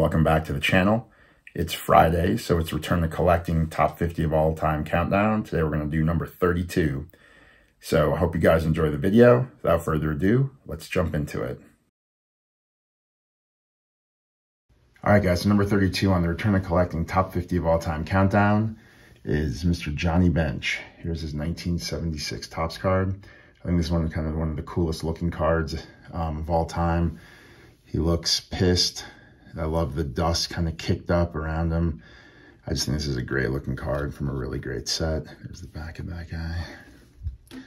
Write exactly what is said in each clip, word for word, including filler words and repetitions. welcome back to the channel. It's Friday, so it's Return to Collecting Top fifty of All Time Countdown. Today we're going to do number thirty-two. So I hope you guys enjoy the video. Without further ado, let's jump into it. All right, guys, so number thirty-two on the Return to Collecting Top fifty of All Time Countdown is Mister Johnny Bench. Here's his nineteen seventy-six Topps card. I think this is one of, kind of one of the coolest looking cards um, of all time. He looks pissed. I love the dust kind of kicked up around him. I just think this is a great looking card from a really great set. There's the back of that guy.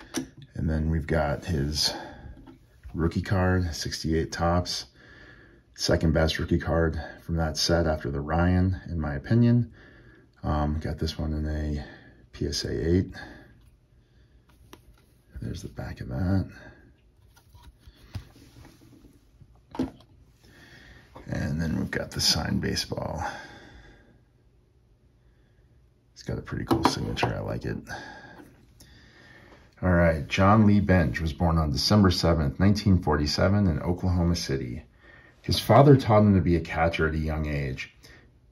And then we've got his rookie card, sixty-eight Topps. Second best rookie card from that set after the Ryan, in my opinion. Um, got this one in a P S A eight. There's the back of that. And then we've got the signed baseball. It's got a pretty cool signature. I like it. All right. John Lee Bench was born on December seventh, nineteen forty-seven in Oklahoma City. His father taught him to be a catcher at a young age.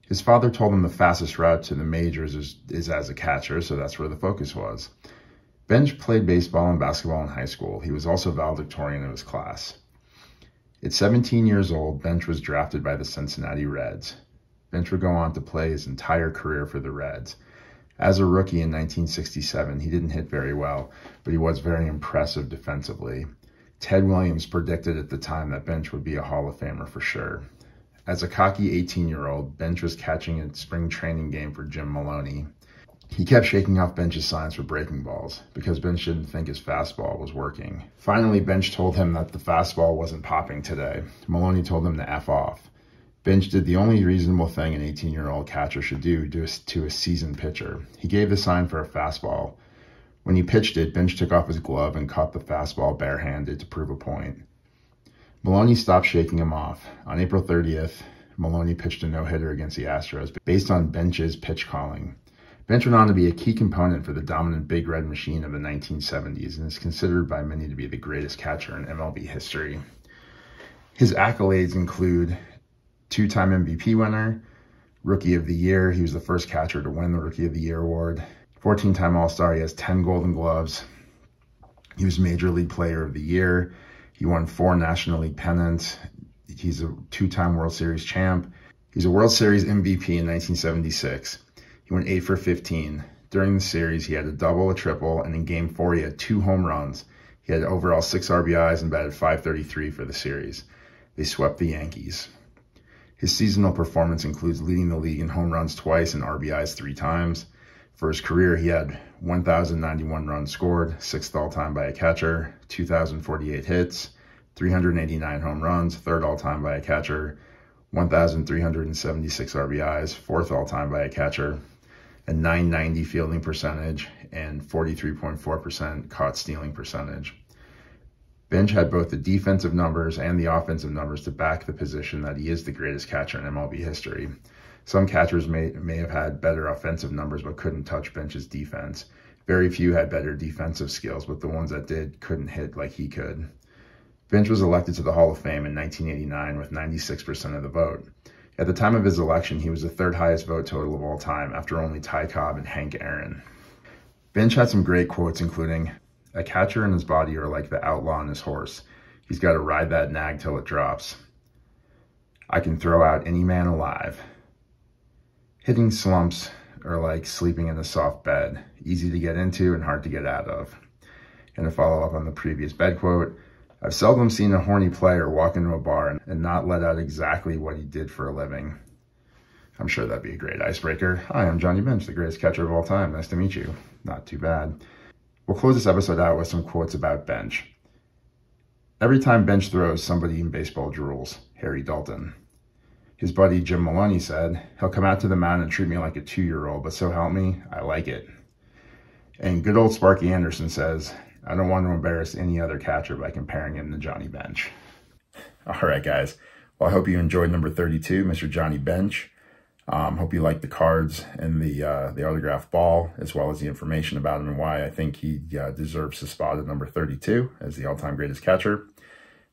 His father told him the fastest route to the majors is, is as a catcher, so that's where the focus was. Bench played baseball and basketball in high school. He was also valedictorian of his class. At seventeen years old, Bench was drafted by the Cincinnati Reds. Bench would go on to play his entire career for the Reds. As a rookie in nineteen sixty-seven, he didn't hit very well, but he was very impressive defensively. Ted Williams predicted at the time that Bench would be a Hall of Famer for sure. As a cocky eighteen-year-old, Bench was catching a spring training game for Jim Maloney. He kept shaking off Bench's signs for breaking balls because Bench didn't think his fastball was working. Finally, Bench told him that the fastball wasn't popping today. Maloney told him to F off. Bench did the only reasonable thing an eighteen-year-old catcher should do to a seasoned pitcher. He gave the sign for a fastball. When he pitched it, Bench took off his glove and caught the fastball barehanded to prove a point. Maloney stopped shaking him off. On April thirtieth, Maloney pitched a no-hitter against the Astros based on Bench's pitch calling. Bench went on to be a key component for the dominant Big Red machine of the nineteen seventies and is considered by many to be the greatest catcher in M L B history. His accolades include two-time M V P winner, Rookie of the Year. He was the first catcher to win the Rookie of the Year award. fourteen-time All-Star. He has ten Golden Gloves. He was Major League Player of the Year. He won four National League pennants. He's a two-time World Series champ. He's a World Series M V P in nineteen seventy-six. He went eight for fifteen. During the series, he had a double, a triple, and in Game four, he had two home runs. He had overall six R B Is and batted five thirty-three for the series. They swept the Yankees. His seasonal performance includes leading the league in home runs twice and R B Is three times. For his career, he had one thousand ninety-one runs scored, sixth all-time by a catcher, two thousand forty-eight hits, three hundred eighty-nine home runs, third all-time by a catcher, one thousand three hundred seventy-six R B Is, fourth all-time by a catcher, a nine ninety fielding percentage, and forty-three point four percent caught stealing percentage. Bench had both the defensive numbers and the offensive numbers to back the position that he is the greatest catcher in M L B history. Some catchers may, may have had better offensive numbers but couldn't touch Bench's defense. Very few had better defensive skills, but the ones that did couldn't hit like he could. Bench was elected to the Hall of Fame in nineteen eighty-nine with ninety-six percent of the vote. At the time of his election, he was the third highest vote total of all time, after only Ty Cobb and Hank Aaron. Bench had some great quotes, including, "A catcher and his body are like the outlaw and his horse. He's got to ride that nag till it drops. I can throw out any man alive. Hitting slumps are like sleeping in a soft bed, easy to get into and hard to get out of." And to follow up on the previous bed quote, "I've seldom seen a horny player walk into a bar and not let out exactly what he did for a living." I'm sure that'd be a great icebreaker. Hi, I'm Johnny Bench, the greatest catcher of all time. Nice to meet you. Not too bad. We'll close this episode out with some quotes about Bench. "Every time Bench throws, somebody in baseball drools." Harry Dalton. His buddy Jim Maloney said, "He'll come out to the mound and treat me like a two-year-old, but so help me, I like it." And good old Sparky Anderson says, "I don't want to embarrass any other catcher by comparing him to Johnny Bench." All right, guys. Well, I hope you enjoyed number thirty-two, Mister Johnny Bench. Um, hope you liked the cards and the uh, the autograph ball, as well as the information about him and why I think he uh, deserves the spot at number thirty-two as the all-time greatest catcher.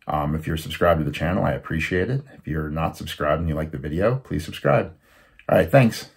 Um, if you're subscribed to the channel, I appreciate it. If you're not subscribed and you like the video, please subscribe. All right, thanks.